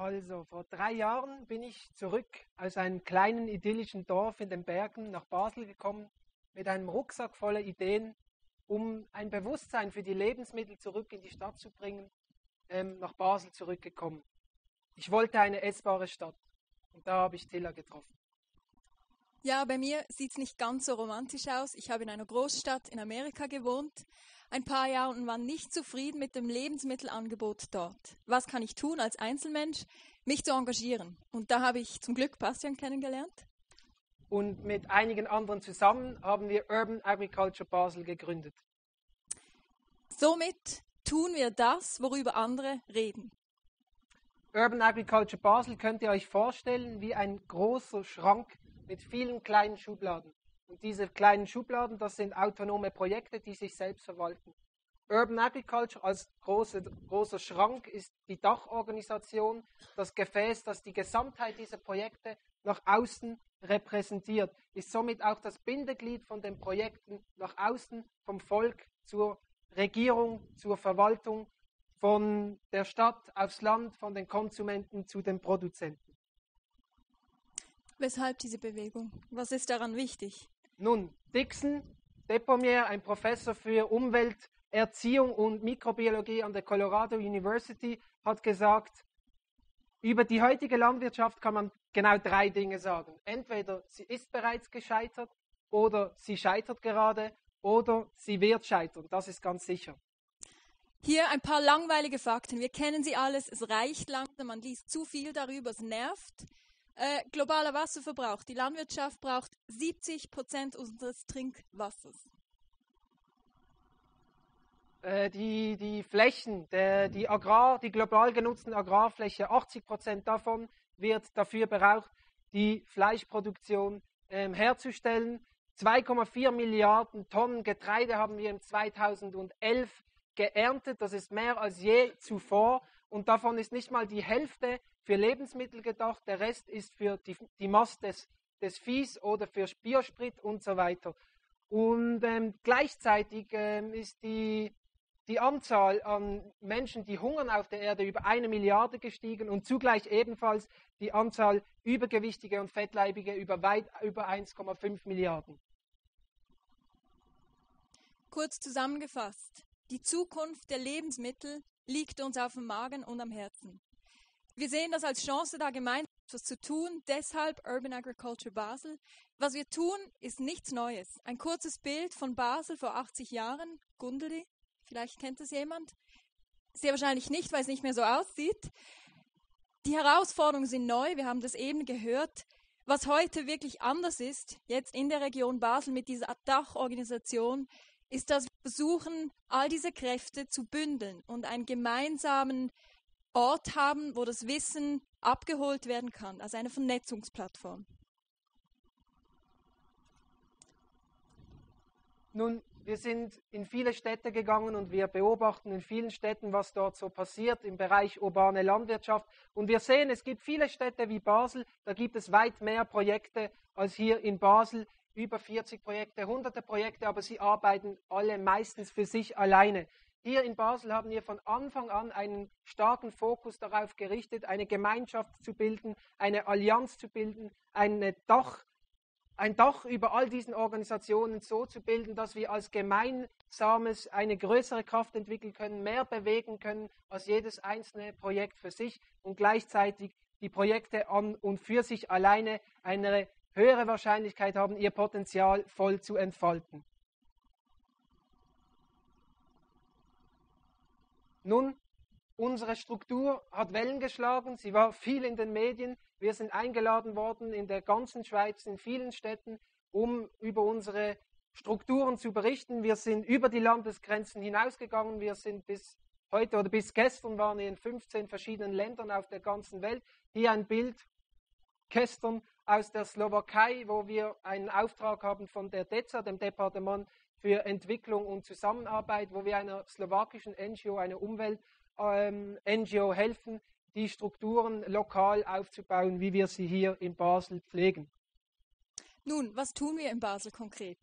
Also vor 3 Jahren bin ich zurück aus einem kleinen idyllischen Dorf in den Bergen nach Basel gekommen, mit einem Rucksack voller Ideen, um ein Bewusstsein für die Lebensmittel zurück in die Stadt zu bringen, nach Basel zurückgekommen. Ich wollte eine essbare Stadt und da habe ich Tilla getroffen. Ja, bei mir sieht es nicht ganz so romantisch aus. Ich habe in einer Großstadt in Amerika gewohnt, ein paar Jahre und war nicht zufrieden mit dem Lebensmittelangebot dort. Was kann ich tun als Einzelmensch? Mich zu engagieren. Und da habe ich zum Glück Bastiaan kennengelernt. Und mit einigen anderen zusammen haben wir Urban Agriculture Basel gegründet. Somit tun wir das, worüber andere reden. Urban Agriculture Basel könnt ihr euch vorstellen wie ein großer Schrank mit vielen kleinen Schubladen. Und diese kleinen Schubladen, das sind autonome Projekte, die sich selbst verwalten. Urban Agriculture als großer Schrank ist die Dachorganisation, das Gefäß, das die Gesamtheit dieser Projekte nach außen repräsentiert, ist somit auch das Bindeglied von den Projekten nach außen, vom Volk zur Regierung, zur Verwaltung, von der Stadt aufs Land, von den Konsumenten zu den Produzenten. Weshalb diese Bewegung? Was ist daran wichtig? Nun, Dixon Depomier, ein Professor für Umwelt, Erziehung und Mikrobiologie an der Colorado University, hat gesagt, über die heutige Landwirtschaft kann man genau 3 Dinge sagen. Entweder sie ist bereits gescheitert, oder sie scheitert gerade, oder sie wird scheitern. Das ist ganz sicher. Hier ein paar langweilige Fakten. Wir kennen sie alles, es reicht langsam, man liest zu viel darüber, es nervt. Globaler Wasserverbrauch. Die Landwirtschaft braucht 70% unseres Trinkwassers. Die Flächen, die global genutzten Agrarfläche, 80% davon wird dafür gebraucht, die Fleischproduktion herzustellen. 2,4 Milliarden Tonnen Getreide haben wir im 2011 geerntet. Das ist mehr als je zuvor. Und davon ist nicht mal die Hälfte für Lebensmittel gedacht. Der Rest ist für die Mast des Viehs oder für Biosprit und so weiter. Und gleichzeitig ist die Anzahl an Menschen, die hungern auf der Erde, über 1 Milliarde gestiegen und zugleich ebenfalls die Anzahl Übergewichtige und Fettleibige über weit über 1,5 Milliarden. Kurz zusammengefasst, die Zukunft der Lebensmittel liegt uns auf dem Magen und am Herzen. Wir sehen das als Chance, da gemeinsam etwas zu tun, deshalb Urban Agriculture Basel. Was wir tun, ist nichts Neues. Ein kurzes Bild von Basel vor 80 Jahren, Gundeli. Vielleicht kennt es jemand. Sehr wahrscheinlich nicht, weil es nicht mehr so aussieht. Die Herausforderungen sind neu, wir haben das eben gehört. Was heute wirklich anders ist, jetzt in der Region Basel mit dieser Dachorganisation, ist, dass wir versuchen, all diese Kräfte zu bündeln und einen gemeinsamen Ort haben, wo das Wissen abgeholt werden kann, also eine Vernetzungsplattform. Nun, wir sind in viele Städte gegangen und wir beobachten in vielen Städten, was dort so passiert im Bereich urbane Landwirtschaft. Und wir sehen, es gibt viele Städte wie Basel, da gibt es weit mehr Projekte als hier in Basel. Über 40 Projekte, hunderte Projekte, aber sie arbeiten alle meistens für sich alleine. Hier in Basel haben wir von Anfang an einen starken Fokus darauf gerichtet, eine Gemeinschaft zu bilden, eine Allianz zu bilden, ein Dach über all diesen Organisationen so zu bilden, dass wir als Gemeinsames eine größere Kraft entwickeln können, mehr bewegen können als jedes einzelne Projekt für sich und gleichzeitig die Projekte an und für sich alleine eine höhere Wahrscheinlichkeit haben, ihr Potenzial voll zu entfalten. Nun, unsere Struktur hat Wellen geschlagen, sie war viel in den Medien. Wir sind eingeladen worden in der ganzen Schweiz, in vielen Städten, um über unsere Strukturen zu berichten. Wir sind über die Landesgrenzen hinausgegangen, wir sind bis heute oder bis gestern waren wir in 15 verschiedenen Ländern auf der ganzen Welt. Hier ein Bild gestern aus der Slowakei, wo wir einen Auftrag haben von der DEZA, dem Departement für Entwicklung und Zusammenarbeit, wo wir einer slowakischen NGO, einer Umwelt-NGO helfen, die Strukturen lokal aufzubauen, wie wir sie hier in Basel pflegen. Nun, was tun wir in Basel konkret?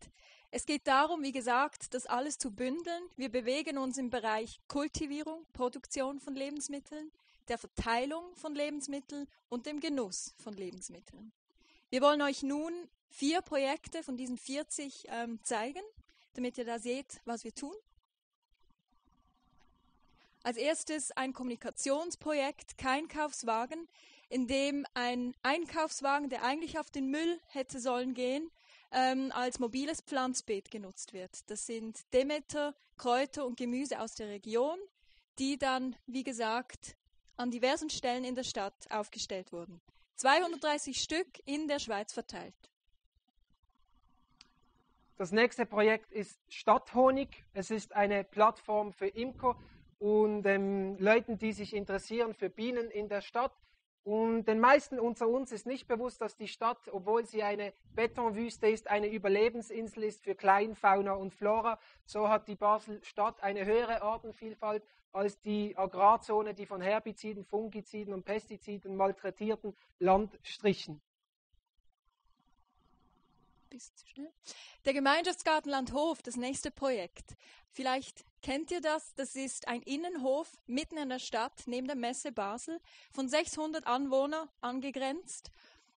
Es geht darum, wie gesagt, das alles zu bündeln. Wir bewegen uns im Bereich Kultivierung, Produktion von Lebensmitteln, der Verteilung von Lebensmitteln und dem Genuss von Lebensmitteln. Wir wollen euch nun 4 Projekte von diesen 40 zeigen, damit ihr da seht, was wir tun. Als erstes ein Kommunikationsprojekt Keinkaufswagen, in dem ein Einkaufswagen, der eigentlich auf den Müll hätte sollen gehen, als mobiles Pflanzbeet genutzt wird. Das sind Demeter, Kräuter und Gemüse aus der Region, die dann, wie gesagt, an diversen Stellen in der Stadt aufgestellt wurden. 230 Stück in der Schweiz verteilt. Das nächste Projekt ist Stadthonig. Es ist eine Plattform für Imker und Leuten, die sich interessieren für Bienen in der Stadt. Und den meisten unter uns ist nicht bewusst, dass die Stadt, obwohl sie eine Betonwüste ist, eine Überlebensinsel ist für Kleinfauna und Flora. So hat die Basel-Stadt eine höhere Artenvielfalt als die Agrarzone, die von Herbiziden, Fungiziden und Pestiziden malträtierten Landstrichen. Bisschen zu schnell. Der Gemeinschaftsgarten-Landhof, das nächste Projekt. Vielleicht kennt ihr das? Das ist ein Innenhof mitten in der Stadt, neben der Messe Basel, von 600 Anwohnern angegrenzt.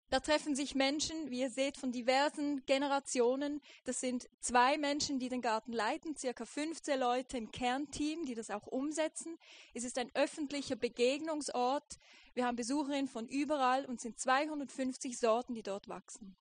Da treffen sich Menschen, wie ihr seht, von diversen Generationen. Das sind 2 Menschen, die den Garten leiten, circa 15 Leute im Kernteam, die das auch umsetzen. Es ist ein öffentlicher Begegnungsort. Wir haben Besucherinnen von überall und sind 250 Sorten, die dort wachsen.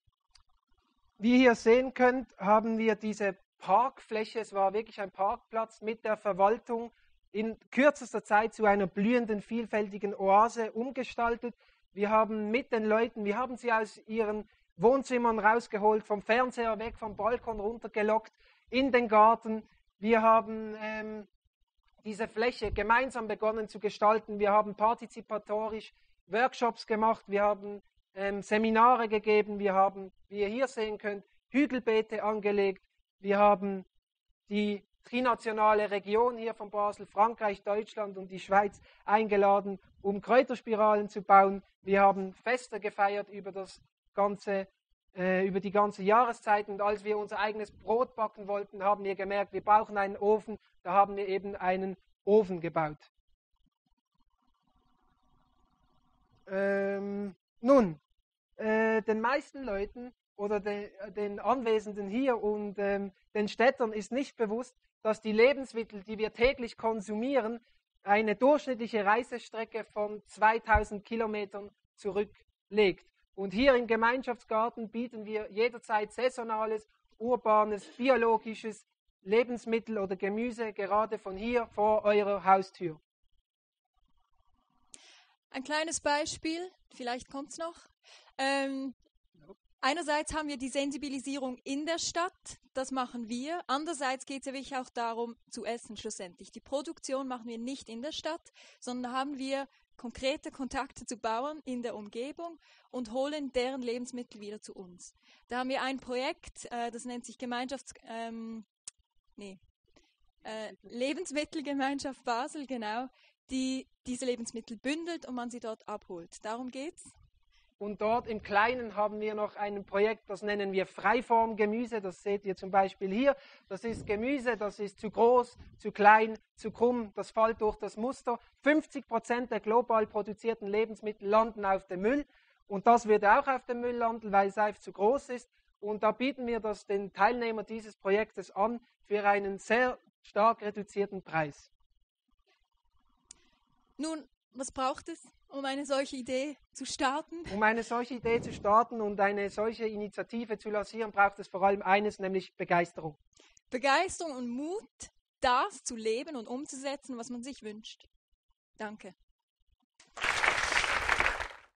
Wie ihr hier sehen könnt, haben wir diese Parkfläche, es war wirklich ein Parkplatz, mit der Verwaltung in kürzester Zeit zu einer blühenden, vielfältigen Oase umgestaltet. Wir haben mit den Leuten, wir haben sie aus ihren Wohnzimmern rausgeholt, vom Fernseher weg, vom Balkon runtergelockt, in den Garten. Wir haben diese Fläche gemeinsam begonnen zu gestalten. Wir haben partizipatorisch Workshops gemacht, wir haben Seminare gegeben, wir haben, wie ihr hier sehen könnt, Hügelbeete angelegt. Wir haben die trinationale Region hier von Basel, Frankreich, Deutschland und die Schweiz eingeladen, um Kräuterspiralen zu bauen. Wir haben Feste gefeiert über die ganze Jahreszeit. Und als wir unser eigenes Brot backen wollten, haben wir gemerkt, wir brauchen einen Ofen. Da haben wir eben einen Ofen gebaut. Den meisten Leuten oder den Anwesenden hier und den Städtern ist nicht bewusst, dass die Lebensmittel, die wir täglich konsumieren, eine durchschnittliche Reisestrecke von 2000 Kilometern zurücklegt. Und hier im Gemeinschaftsgarten bieten wir jederzeit saisonales, urbanes, biologisches Lebensmittel oder Gemüse, gerade von hier vor eurer Haustür. Ein kleines Beispiel, vielleicht kommt es noch. Einerseits haben wir die Sensibilisierung in der Stadt, das machen wir. Andererseits geht es ja wirklich auch darum, zu essen schlussendlich. Die Produktion machen wir nicht in der Stadt, sondern haben wir konkrete Kontakte zu Bauern in der Umgebung und holen deren Lebensmittel wieder zu uns. Da haben wir ein Projekt, das nennt sich Lebensmittelgemeinschaft Basel, genau, die diese Lebensmittel bündelt und man sie dort abholt. Darum geht's. Und dort im Kleinen haben wir noch ein Projekt, das nennen wir Freiformgemüse. Das seht ihr zum Beispiel hier. Das ist Gemüse, das ist zu groß, zu klein, zu krumm. Das fällt durch das Muster. 50% der global produzierten Lebensmittel landen auf dem Müll. Und das wird auch auf dem Müll landen, weil es einfach zu groß ist. Und da bieten wir das den Teilnehmern dieses Projektes an für einen sehr stark reduzierten Preis. Nun, was braucht es, um eine solche Idee zu starten? Um eine solche Idee zu starten und eine solche Initiative zu lancieren, braucht es vor allem eines, nämlich Begeisterung. Begeisterung und Mut, das zu leben und umzusetzen, was man sich wünscht. Danke.